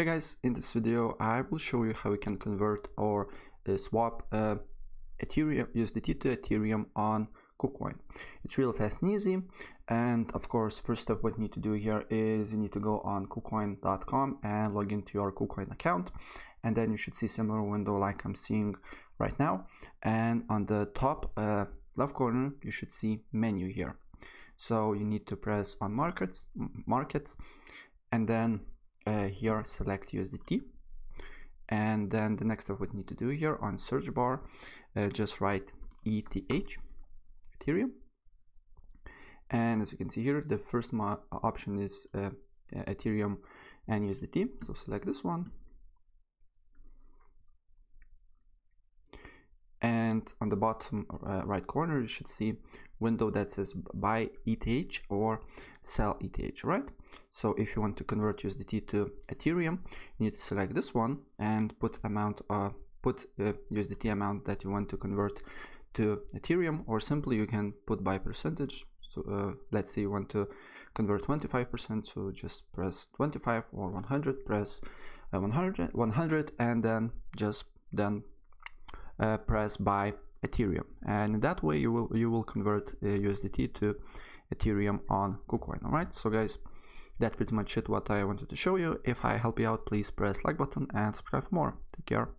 Hey guys, in this video I will show you how we can convert or swap Ethereum USDT to Ethereum on KuCoin. It's real fast and easy, and of course first step what you need to do here is you need to go on KuCoin.com and log into your KuCoin account, and then you should see similar window like I'm seeing right now. And on the top left corner you should see menu here, so you need to press on markets, and then here select USDT, and then the next step we need to do here on search bar just write ETH, Ethereum, and as you can see here the first option is Ethereum and USDT, so select this one. And on the bottom right corner you should see window that says buy ETH or sell ETH, right? So if you want to convert USDT to Ethereum, you need to select this one and put amount, USDT amount that you want to convert to Ethereum, or simply you can put by percentage. So let's say you want to convert 25%, so just press 25, or 100, press 100, and then just press buy Ethereum, and in that way you will convert USDT to Ethereum on KuCoin. All right, so guys, that's pretty much it what I wanted to show you. If I help you out, please press like button and subscribe for more. Take care.